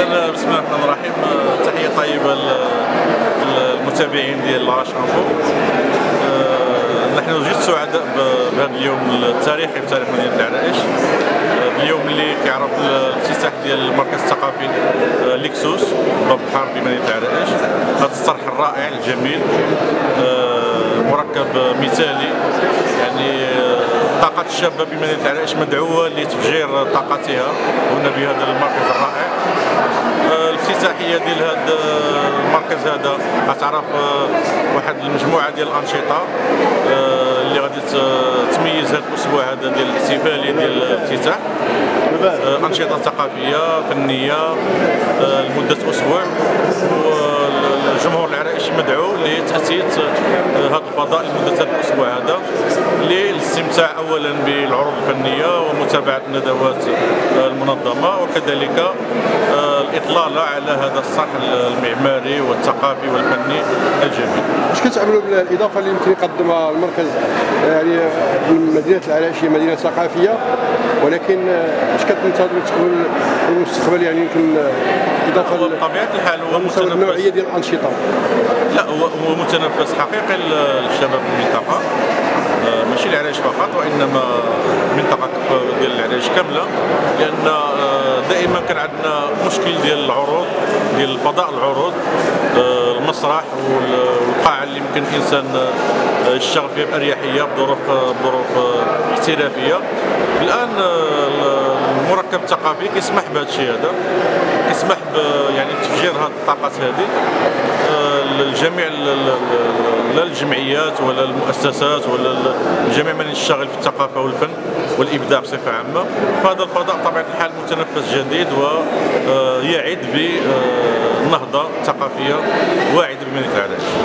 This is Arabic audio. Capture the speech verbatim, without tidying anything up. اذا بسم الله الرحمن الرحيم، تحيه طيبه للمتابعين ديال العرائش انفو. نحن جد سعداء بهذا اليوم التاريخي بتاريخ مدينه العرائش، اليوم اللي كيعرف الافتتاح ديال المركز الثقافي ليكسوس باب البحر بمدينه العرائش. هذا الطرح الرائع الجميل مركب مثالي، يعني الطاقة الشابة بمدينة العرائش مدعوة لتفجير طاقتها هنا بهذا المركز الرائع. الافتتاحية ديال هذا المركز هذا غتعرف واحد المجموعة ديال الأنشطة اللي غادي تميز هذا الأسبوع هذا ديال الاحتفالية ديال الافتتاح، أنشطة ثقافية فنية لمدة أسبوع. الجمهور العرائشي مدعو لتأسيس هذا الفضاء لمدة هذا الأسبوع هذا للاستمتاع أولا بالعروض الفنية ومتابعة ندوات المنظمة، وكذلك الإطلال على هذا الصح المعماري والثقافي والفني الجميل. واش كتعملوا بالإضافة اللي يمكن يقدمها المركز؟ يعني مدينة العرائش هي مدينة ثقافية، ولكن واش كتنتظروا تكون المستقبل؟ يعني يمكن إضافة بطبيعة الحال هو المستوى النوعية ديال الأنشطة. لا، هو متنفس حقيقي للشباب المنطقة، ماشي العرائش فقط وإنما المنطقة ديال العرائش كاملة، لأن دائما كان عندنا مشكل ديال العروض، ديال فضاء العروض، المسرح والقاعة اللي يمكن الإنسان يشتغل فيها بأريحية بظروف بظروف احترافية. الآن المركب الثقافي كيسمح بهذا الشيء هذا، كيسمح يعني بتفجير هذه الطاقات هذه للجميع، لا الجمعيات ولا المؤسسات ولا الجميع من يشتغل في الثقافة والفن والإبداع بصفة عامة. فهذا الفضاء طبعا الحال متنفس جديد ويعد بنهضة ثقافية واعدة بمدينة العرائش.